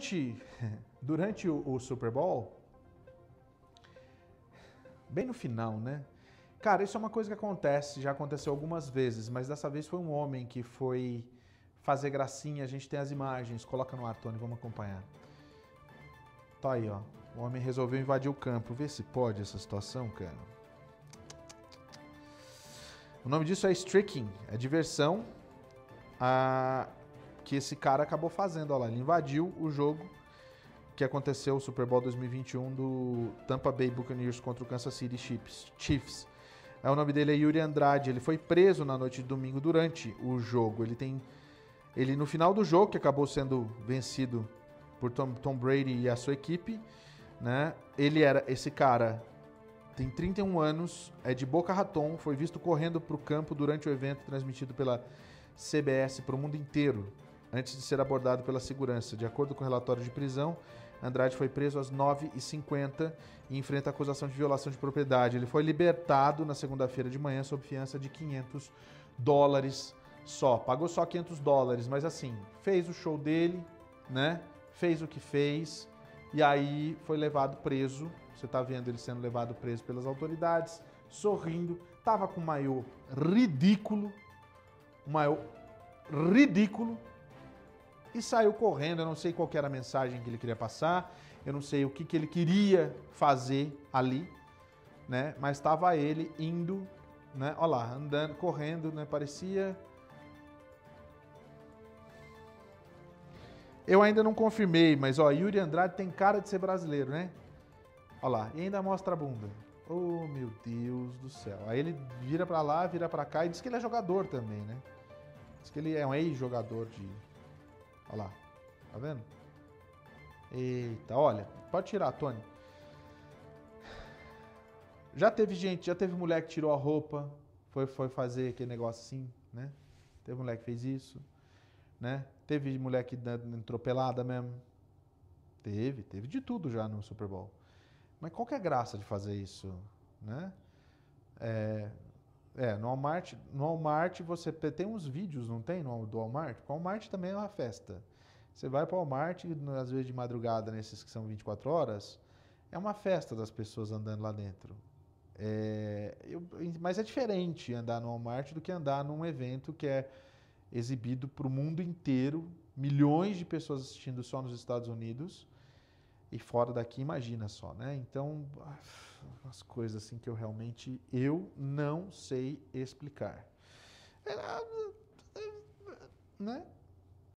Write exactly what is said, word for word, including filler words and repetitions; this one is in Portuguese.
durante, durante o, o Super Bowl, bem no final, né? Cara, isso é uma coisa que acontece, já aconteceu algumas vezes, mas dessa vez foi um homem que foi fazer gracinha, a gente tem as imagens, coloca no ar, Tony, vamos acompanhar. Tá aí, ó. O homem resolveu invadir o campo. Vê se pode essa situação, cara. O nome disso é streaking, é diversão a... que esse cara acabou fazendo. Olha lá, ele invadiu o jogo que aconteceu, o Super Bowl dois mil e vinte e um do Tampa Bay Buccaneers contra o Kansas City Chiefs. O nome dele é Yuri Andrade. Ele foi preso na noite de domingo durante o jogo. Ele tem... Ele, no final do jogo, que acabou sendo vencido por Tom, Tom Brady e a sua equipe, né? Ele era... Esse cara tem trinta e um anos, é de Boca Raton, foi visto correndo para o campo durante o evento transmitido pela C B S para o mundo inteiro, antes de ser abordado pela segurança. De acordo com o relatório de prisão, Andrade foi preso às nove e cinquenta e enfrenta acusação de violação de propriedade. Ele foi libertado na segunda-feira de manhã sob fiança de quinhentos dólares só. Pagou só quinhentos dólares, mas assim, fez o show dele, né? Fez o que fez e aí foi levado preso. Você tá vendo ele sendo levado preso pelas autoridades, sorrindo. Tava com um maiô ridículo, um maiô ridículo. E saiu correndo, eu não sei qual que era a mensagem que ele queria passar, eu não sei o que, que ele queria fazer ali, né? Mas estava ele indo, né? Olha lá, andando, correndo, né? Parecia... Eu ainda não confirmei, mas ó, Yuri Andrade tem cara de ser brasileiro, né? Olha lá, e ainda mostra a bunda. Oh, meu Deus do céu. Aí ele vira pra lá, vira pra cá e diz que ele é jogador também, né? Diz que ele é um ex-jogador de... Olha lá, tá vendo? Eita, olha, pode tirar, Tony. Já teve gente, já teve mulher que tirou a roupa, foi, foi fazer aquele negócio assim, né? Teve mulher que fez isso, né? Teve mulher que entrou pelada mesmo. Teve, teve de tudo já no Super Bowl. Mas qual que é a graça de fazer isso, né? É... É, no Walmart, no Walmart você tem uns vídeos, não tem, no, do Walmart? Porque o Walmart também é uma festa. Você vai para o Walmart, às vezes de madrugada, nesses que são vinte e quatro horas, é uma festa das pessoas andando lá dentro. É, eu, mas é diferente andar no Walmart do que andar num evento que é exibido para o mundo inteiro, milhões de pessoas assistindo só nos Estados Unidos e fora daqui, imagina só, né? Então... umas coisas assim que eu realmente eu não sei explicar, é, né?